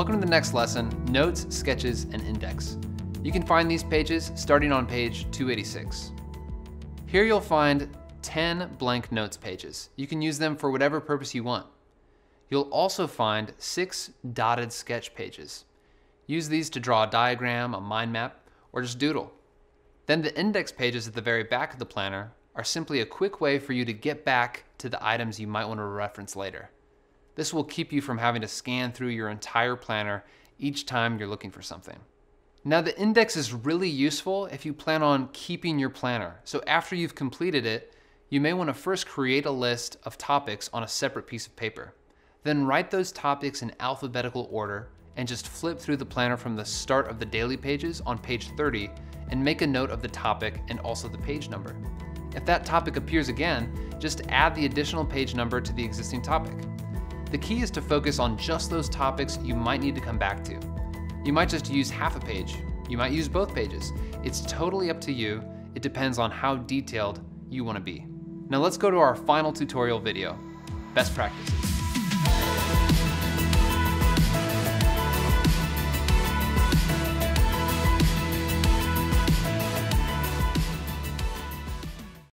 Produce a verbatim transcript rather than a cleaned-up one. Welcome to the next lesson, Notes, Sketches, and Index. You can find these pages starting on page two eighty-six. Here you'll find ten blank notes pages. You can use them for whatever purpose you want. You'll also find six dotted sketch pages. Use these to draw a diagram, a mind map, or just doodle. Then the index pages at the very back of the planner are simply a quick way for you to get back to the items you might want to reference later. This will keep you from having to scan through your entire planner each time you're looking for something. Now the index is really useful if you plan on keeping your planner. So after you've completed it, you may want to first create a list of topics on a separate piece of paper. Then write those topics in alphabetical order and just flip through the planner from the start of the daily pages on page thirty and make a note of the topic and also the page number. If that topic appears again, just add the additional page number to the existing topic. The key is to focus on just those topics you might need to come back to. You might just use half a page. You might use both pages. It's totally up to you. It depends on how detailed you want to be. Now let's go to our final tutorial video, Best Practices.